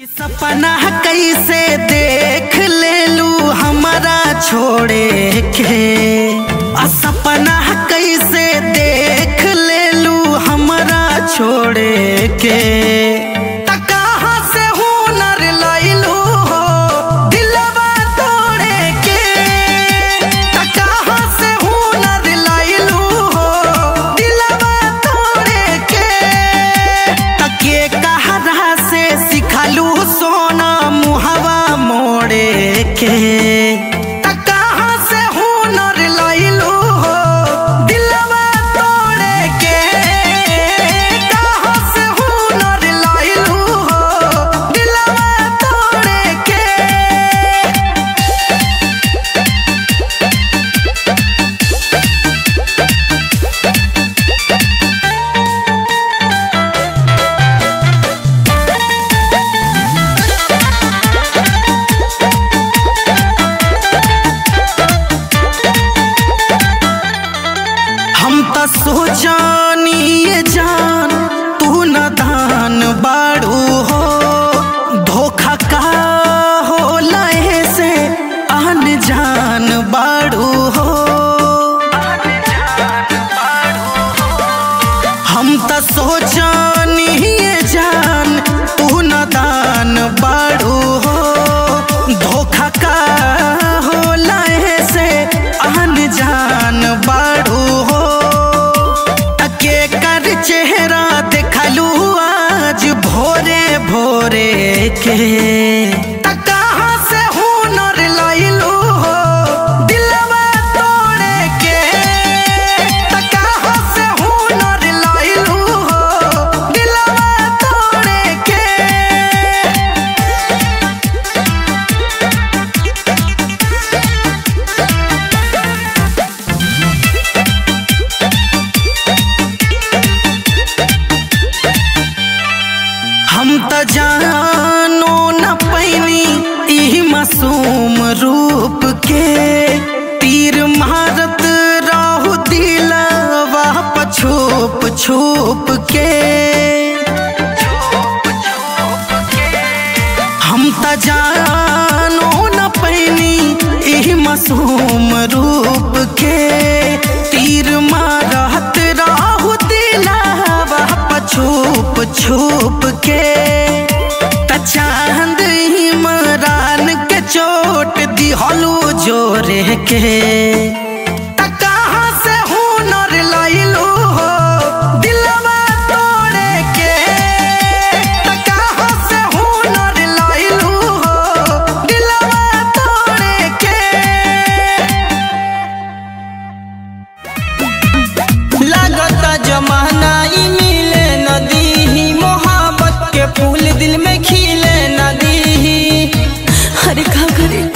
सपना कैसे देख ले लू हमारा छोड़े के, सपना कैसे देख ले लू हमारा छोड़े के। कहाँ से हुनर लाइलू हो दिलवा तोड़े के, कहाँ से हुनर लाइलू हो दिलवा तोड़े के। सो जानी जान तू न दान बाड़ू हो, धोखा का हो लहे से आन जान बाड़ू हो। हम तो सो जानी जान तू न दान बाड़ू हो, धोखा का हो लहे से आन जान बाड़ू हो। चेहरा दिखलू आज भोरे भोरे के, कहाँ से हुनर लाइलू हो दिलवा तोड़े के, कहाँ से हुनर लाइलू हो दिलवा तोड़े के। जानो न पैनी इही मासूम रूप के, तीर मारत रहू दिलवा पछूप छूप के। हम त जानो न पैनी इही मासूम रूप के, तीर मारत रहू दिलवा पछूप छूप के। चांद ही मरान के चोट दिहलू जोरे के, कहाँ से हुनर लाइलू हो दिलवा तोड़े के, कहाँ से हुनर लाइलू हो दिलवा तोड़े के। लागत जमाना ही मिले नदी ही मोहब्बत के फूल दिल में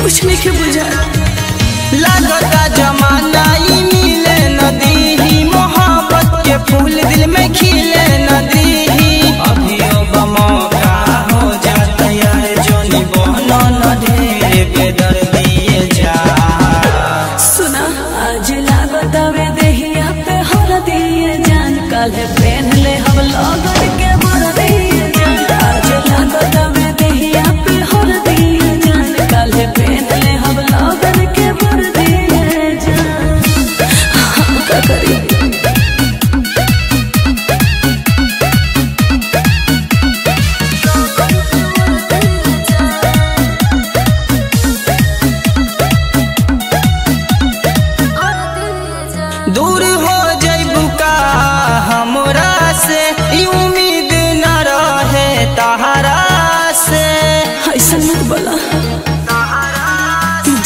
कुछ नहीं बुझा। लागता जमाना ही मिले नदी ही मोहब्बत के फूल दिल में खिले नदी ही। अभी मौका हो जाता यार जोनी बोलो न ढेर बेदर्दिए जा। सुना आज लागता वे देहिया पे हरा दिए जान, काले पहन ले हम लोग के बुरा दिए जान। आज लागता वे देहिया पे हरा दिए जान, काले दूर हो जइबू का हमरा से, उम्मीद न रहे तहरा से। ऐसा मत बोला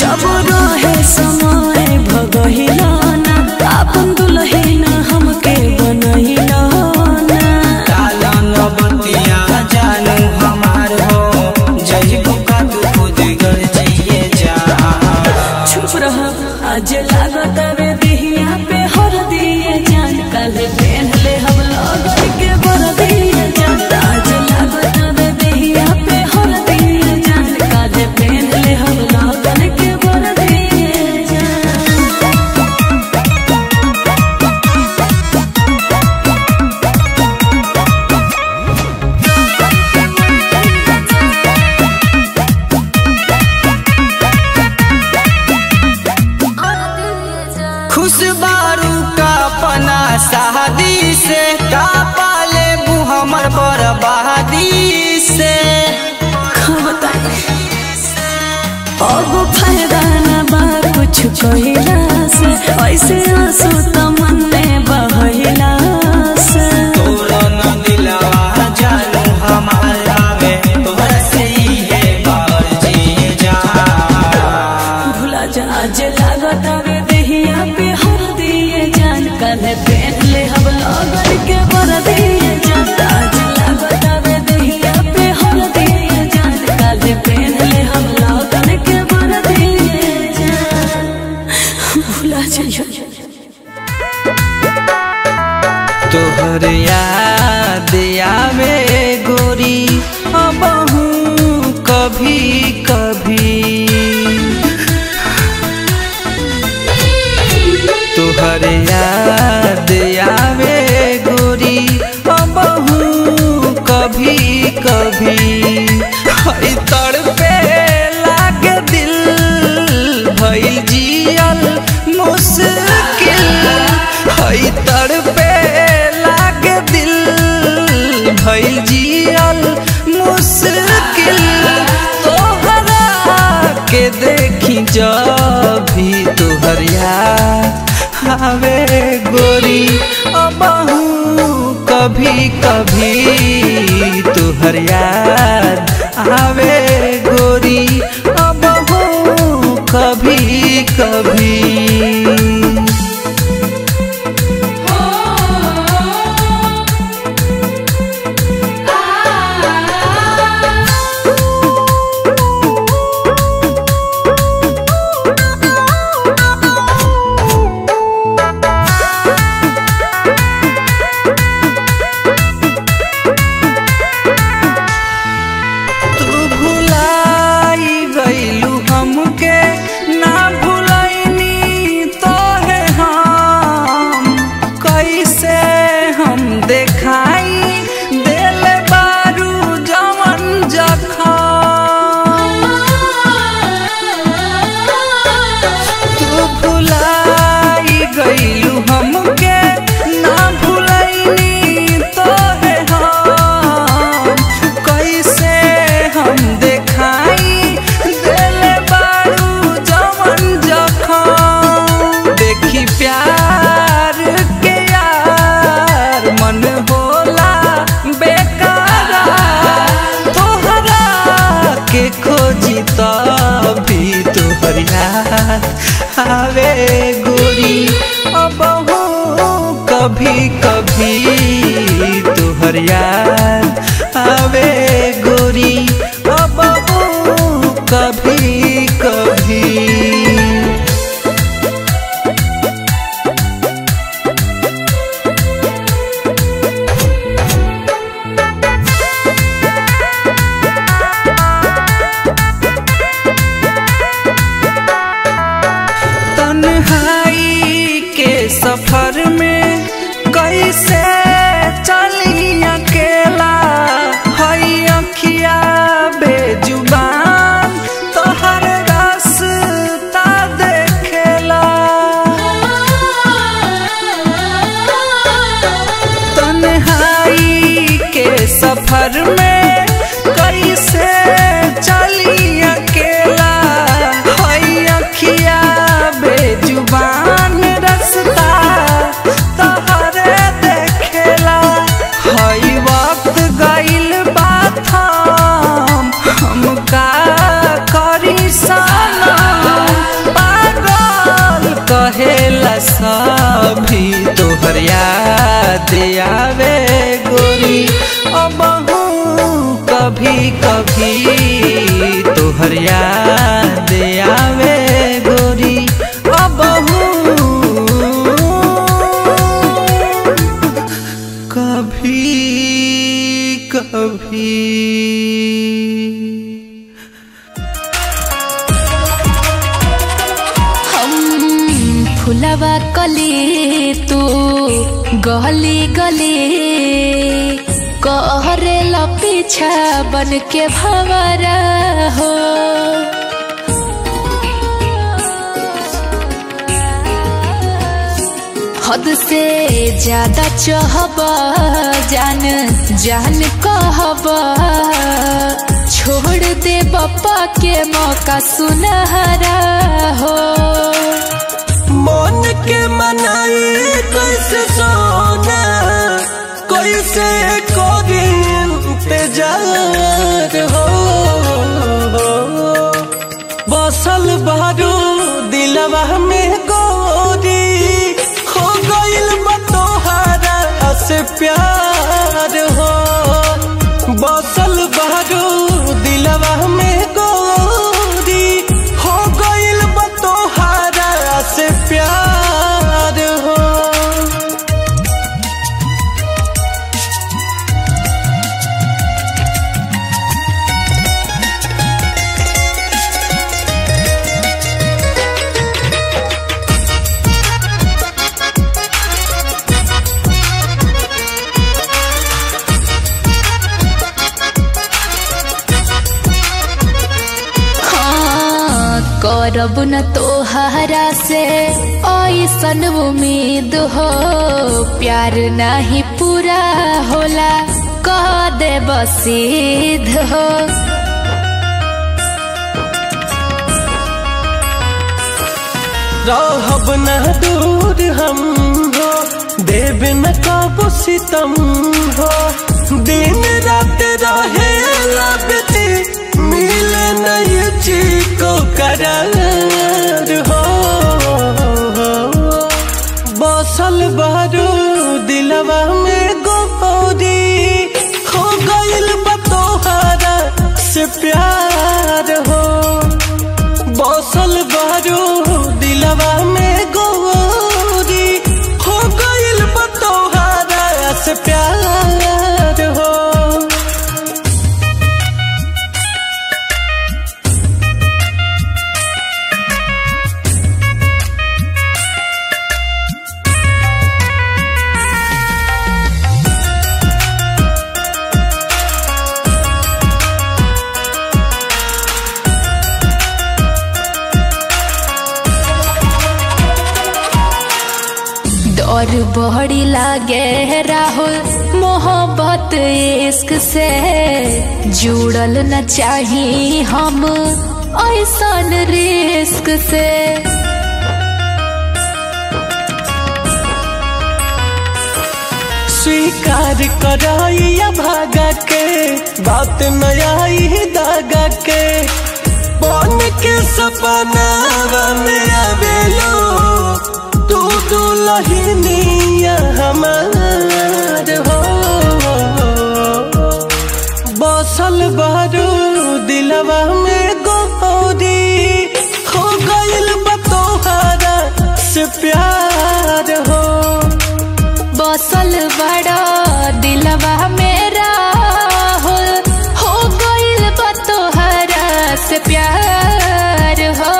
जब रहे समय भगहिला ना, अपन दुल्हे ना हमके बनहिला ना। कालन बतिया जानू हमार हो जइबू का तू खुद घर जिए जा। चुप रह आज लागत के बरदिए जा। अब फायदा ना बा कुछ कहिला से ऐसे आंसू तमन में बहला से तोरा ना दिलवा जानू हमारा में तोहर से ही है बार जी जा भुला जा जे लागत वे देहिया पे हर दिए जान कल पेट ले हम अगर के बर दिए जाता जे लागत वे देहिया पे हर दिए जान कल पेट ले हम लागन के बर दिए जा भुला जा तोहर याद आवे गोरी अबहू कभी कभी तोहर याद आवे गोरी अबहू कभी कभी हई तड़पे लागे दिल भई जियल मुश्किल हई तड़पे भई जियल मुश्किल तोहरा के देखी जब भी तोहर याद आवे गोरी अबहू कभी कभी तोहर याद आवे गोरी अबहू कभी कभी आवे गोरी अबहू कभी कभी तोहर याद आवे गोरी अबहू कभी कभी सफर में कैसे चली अकेला हई अखिया बेजुबान तोहर रास्ता देखेला तन्हाई के सफर में कैसे चली अकेला हई अखिया बेजुबान सभी तोहर याद आवे गोरी अबहू कभी कभी तोहर याद आवे गोरी अबहू कभी कभी। भुलावा कली तू गली गली कहरे लपीछा बन के भंवरा हो हद से ज्यादा चाहबा जान कहबा छोड़ देव पाके मौका सुनहरा हो मन के मनाई कैसे सोना कैसे कोगिन पे जल हो बसल बहारू दिलवा में गोरी हो गइल बतोहारा से प्यार हो बसल बहारू दिलवा में गोरी हो गइल बतोहारा से प्यार हो। करब न तोहरा से ऐसन उम्मीद हो प्यार नहीं पूरा होला कह दे बसीध हो रहब न दूर हम हो देव न कब सितम हो दिन रात रहे लगते मिल नहीं चीको करार हो बसल बहरू दिलवा में गोरी हो गइल बतोहारा से प्यार हो बसल बहरू दिलवा में गोरी हो गइल बतोहारा से प्यार हो। और बड़ी लागे राहुल मोहब्बत इश्क से जुड़ल न चाही हम ऐसन रिस्क से स्वीकार कराई भागा के बात नयाई दागा के बन के सपना में आवेलो तू दुल्हनिया हमार हो बसल बहरू दिलवा में गोरी हो गइल बतोहारा से प्यार हो बसल बड़ा दिलवा मेरा हो गइल बतोहारा से प्यार हो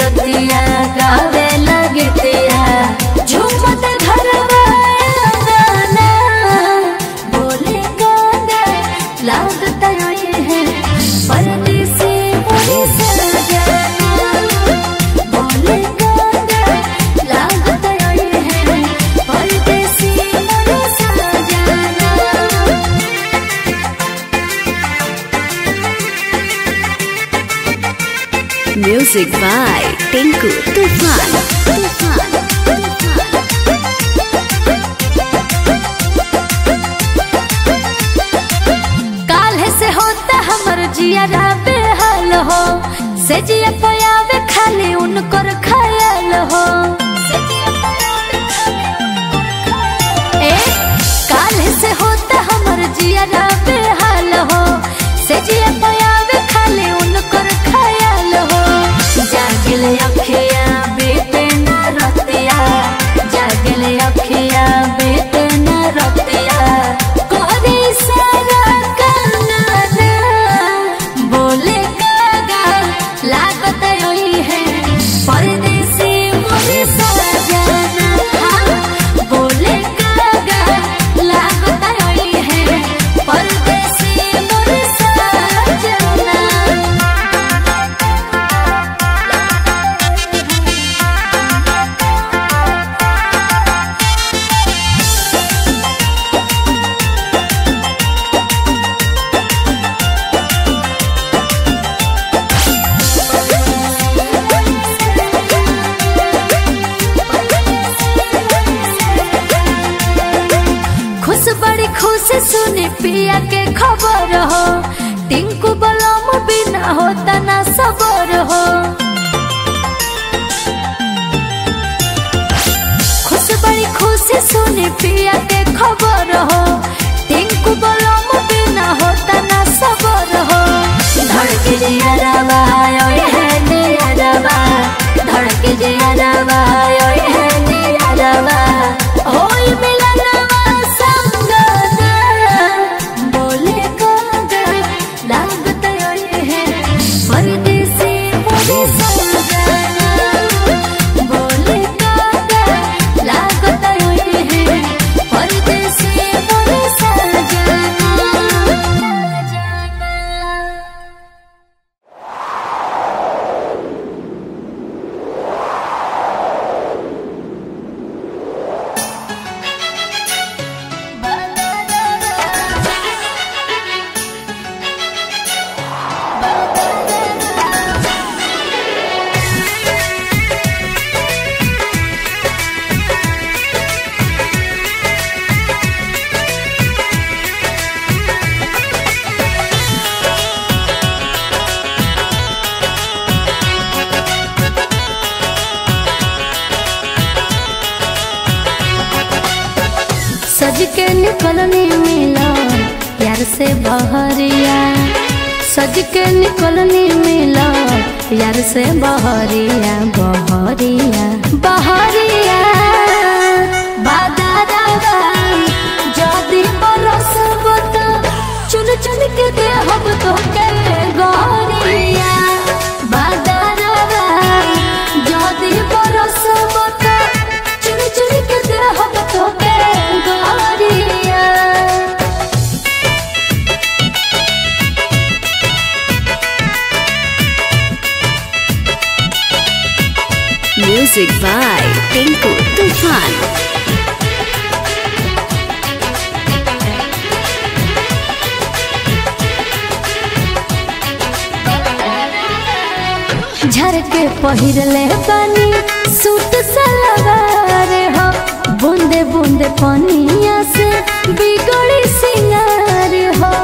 रतिया गावे लगे तेरा झूमत धरवा गाना बोले गाना लागत रोए है परदेसी बोले सजना बोले गाना लागत रोए है परदेसी बोले सजना। म्यूजिक बाय टिंकू तूफान तूफान काल्ह से होता हमर जिया बेहाल हो से जिया पयावे खाली उनको ख्याल हो काल्ह से होता हमर जिया बेहाल हो से जिया पयावे खाली उनको ख्याल हो। पिया के खबर हो, टिंकू बलम बिना होता ना सबर हो। खुश बड़ी खुशी सुनी पिया के खबर हो, टिंकू बलम बिना होता ना सबर हो। धड़के जिया रवा ओए है निया रवा, धड़के जिया रवा ओए है निया रवा। होई मिलन से बहरिया बहरिया बहरिया बादारावा जदी बरसब तो चुन चुन के देहब तो के गोरिया। बादारावा जदी बरसब तो चुन चुन के देहब तो के गोरिया। म्यूजिक बाय टिंकू तूफान। झरके पहिरले पानी सूट सलवार हो, बूंदे बूंदे पानिया से बिगड़ी सिंगार हो।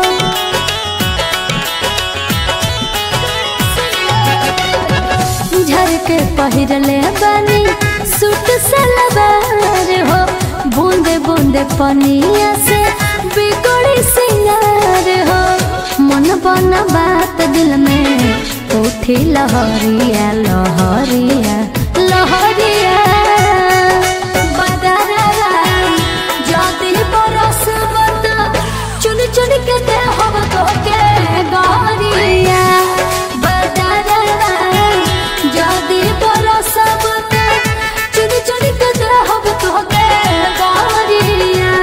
झरके पहिरले पानी सूट सलवार हो, बूंदे बूंदे पानिया से बिगड़ी सिंगार हो। मन बना बात दिल में उठी लहरिया लहरिया लहरिया। बदरवा जदी बरसब तो चुन चुन के देहब तो के गोरिया। बदरवा जदी बरसब तो चुन चुन के देहब तो के गोरिया।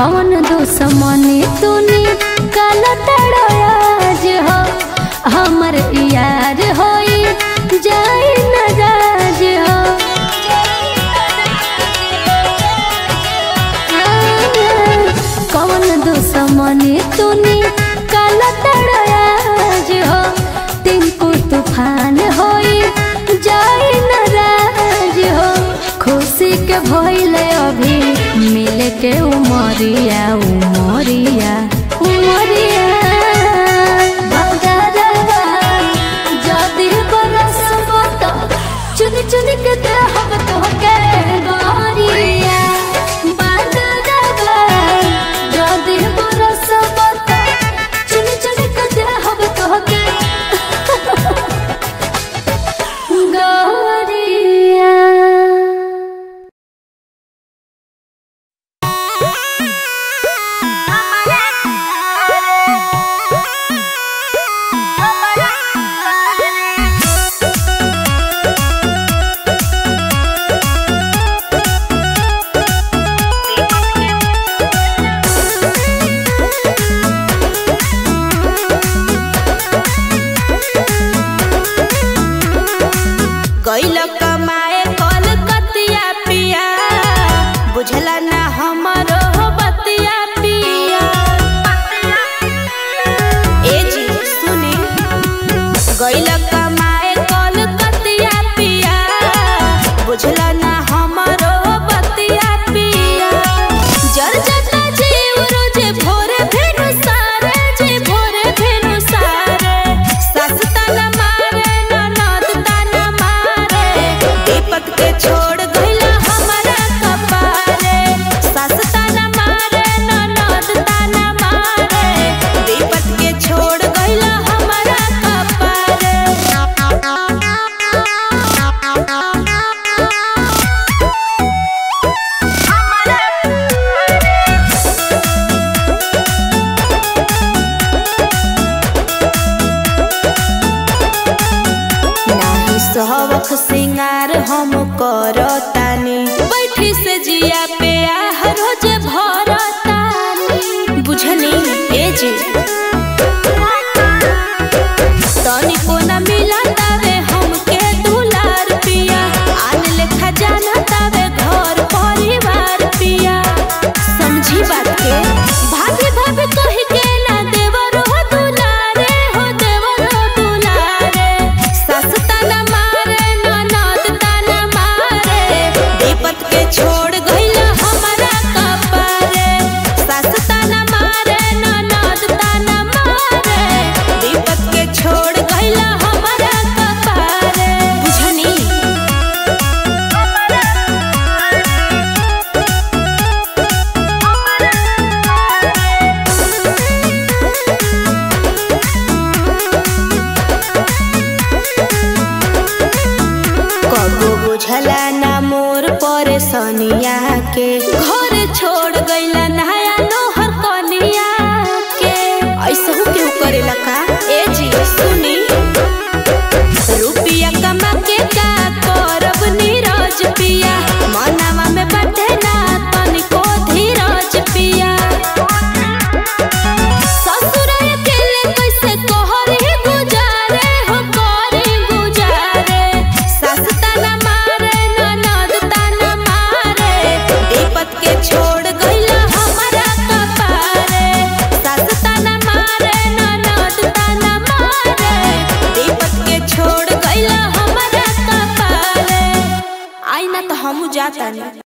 कौन दुश्मनी तूनी काला तड़ोया जे हो, हमर यार होई जाई न जाज हो। कौन दुश्मनी तूनी काला तड़ोया जे हो, टिंकू तूफान होई जाई न राज हो। खुशी के भइले अभी मिले के उमरिया उमरिया उमरिया। बदरवा जदी बरसब तो चुन चुन के देहब तो के गोरिया। बदरवा जदी बरसब तो चुन चुन के देहब तो के गोरिया। गइल कमाए कलकतिया पिया, बुझल ना हमरो बतिया पिया। जर जता जीव रोज भोरे भेनु सारे, सास ताना मारे ननद ताना मारे, दीपक के छोड़ शौक सिंगार हम करतानी, बैठी से जिया पे आह रोज भरतानी। बुझनी ए जी तनिको ना मिला तावे हमके दुलार पिया, आन लेखा जाना तावे घर परिवार पिया। समझी बात के भाभी भाभी कही के ना देवर हो दुलारे, हो देवर हो दुलारे, सास ताना छोड़ गइल हमारा कपारे, सास ताना मारे ननद ताना मारे, दीपक के छोड़ गइल हमारा कपारे। बुझनी कबो बुझला ना मोर परेशानिया के, घर छोड़ गइला नया नोहर कनिया के। ऐसा हो क्यों करेला का ए जी सुनी, रुपया कमा के का करब नीरज पिया, मनावा में बटे ना तनिको धीरज पिया। ससुर अकेले कैसे कहरी गुजारे हो करी गुजारे, सास ताना मारे ननद ताना मारे, दीपक के छोड़ गइल हमारा कपारे, सास ताना मारे ननद ताना मारे, दीपक के छोड़ गइल हमारा कपारे। आई ना तो हमू जातानी।